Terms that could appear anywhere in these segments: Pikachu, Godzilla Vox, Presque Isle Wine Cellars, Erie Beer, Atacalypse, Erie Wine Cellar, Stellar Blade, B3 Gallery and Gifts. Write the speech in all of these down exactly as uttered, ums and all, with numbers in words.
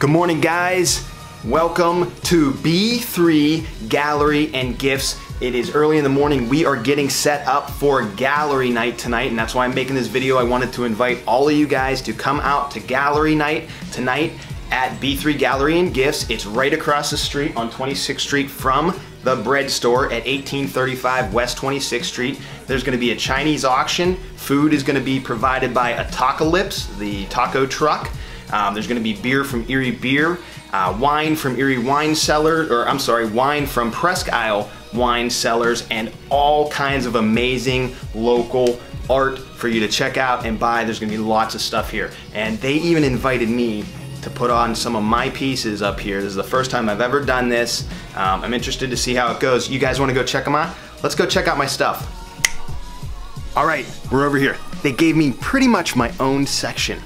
Good morning, guys. Welcome to B three Gallery and Gifts. It is early in the morning. We are getting set up for gallery night tonight, and that's why I'm making this video. I wanted to invite all of you guys to come out to gallery night tonight at B three Gallery and Gifts. It's right across the street on twenty-sixth street from the bread store at eighteen thirty-five West twenty-sixth street. There's gonna be a Chinese auction. Food is gonna be provided by Atacalypse, the taco truck. Um, there's gonna be beer from Erie Beer, uh, wine from Erie Wine Cellar, or I'm sorry, wine from Presque Isle Wine Cellars, and all kinds of amazing local art for you to check out and buy. There's gonna be lots of stuff here. And they even invited me to put on some of my pieces up here. This is the first time I've ever done this. Um, I'm interested to see how it goes. You guys wanna go check them out? Let's go check out my stuff. All right, we're over here. They gave me pretty much my own section.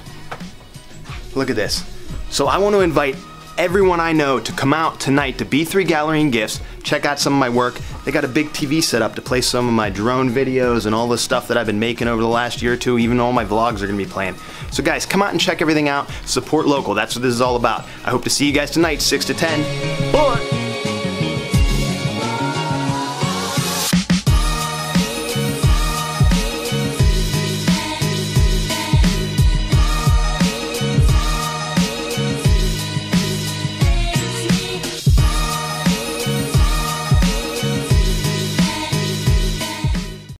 Look at this. So I want to invite everyone I know to come out tonight to B three Gallery and Gifts, check out some of my work. They got a big T V set up to play some of my drone videos and all the stuff that I've been making over the last year or two. Even all my vlogs are gonna be playing. So guys, come out and check everything out. Support local, that's what this is all about. I hope to see you guys tonight, six to ten. Boy.